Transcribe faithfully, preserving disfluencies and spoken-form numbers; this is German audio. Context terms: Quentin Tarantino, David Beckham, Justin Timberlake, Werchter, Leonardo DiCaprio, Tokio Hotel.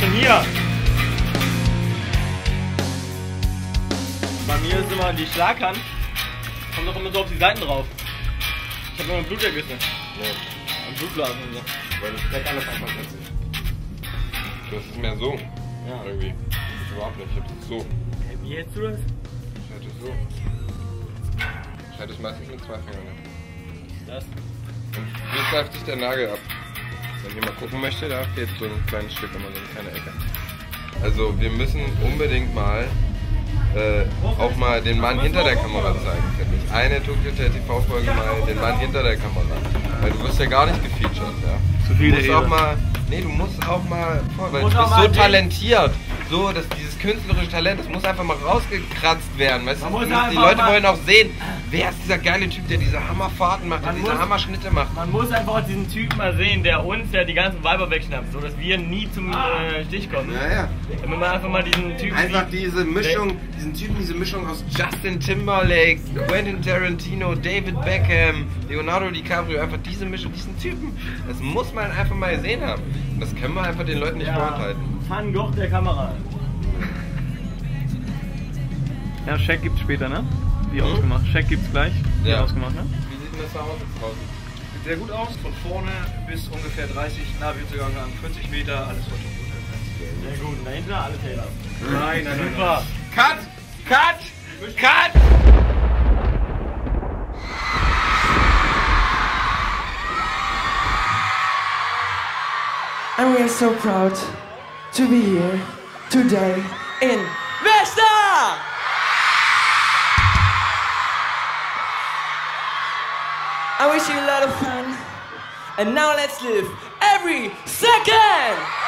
denn hier? Bei mir ist immer die Schlaghand. Kommt doch immer so auf die Seiten drauf. Ich habe immer Blutergüsse. Ja. Und Blutblasen und so. Weil das Fett alles einfach plötzlich. Das ist mehr so. Ja. Irgendwie. Das ist überhaupt nicht. Ich hab das so. Hey, wie hältst du das? Ich halte es so. Ich halte es meistens mit zwei Fingern. Was ist das? Und jetzt greift sich der Nagel ab. Wenn ihr mal gucken möchtet, da fehlt so ein kleines Stück, immer so eine kleine Ecke. Also wir müssen unbedingt mal äh, auch mal den Mann hinter der Kamera zeigen. Ich habe nicht eine Tokio Hotel T V-Folge mal den Mann hinter der Kamera. Weil du wirst ja gar nicht gefeatured, ja. Zu viel der Rede. Nee, du musst auch mal vor, weil du bist so talentiert. So, dass dieses künstlerische Talent, das muss einfach mal rausgekratzt werden. Weißt du? Die Leute wollen auch sehen, wer ist dieser geile Typ, der diese Hammerfahrten macht, der diese Hammerschnitte macht. Man muss einfach diesen Typen mal sehen, der uns ja die ganzen Weiber wegschnappt, sodass wir nie zum äh, Stich kommen. Ja, ja. Wenn man einfach mal diesen Typen Einfach sieht, diese Mischung, diesen Typen, diese Mischung aus Justin Timberlake, Quentin Tarantino, David Beckham, Leonardo DiCaprio, einfach diese Mischung, diesen Typen. Das muss man einfach mal gesehen haben. Das können wir einfach den Leuten nicht ja, vorenthalten. Van Gogh der Kamera. Ja, Scheck gibt's später, ne? Wie hm? ausgemacht. Scheck gibt's gleich. Wie ja. ausgemacht, ne? Wie sieht denn das da aus jetzt draußen? Sieht sehr gut aus. Von vorne bis ungefähr dreißig, na, wir sogar an vierzig Meter, alles voll gut. Sehr gut. Und dahinter alle Taylor. Nein, nein, nein. Super. Cut! Cut! Cut! And we are so proud to be here today in Werchter! I wish you a lot of fun, and now let's live every second!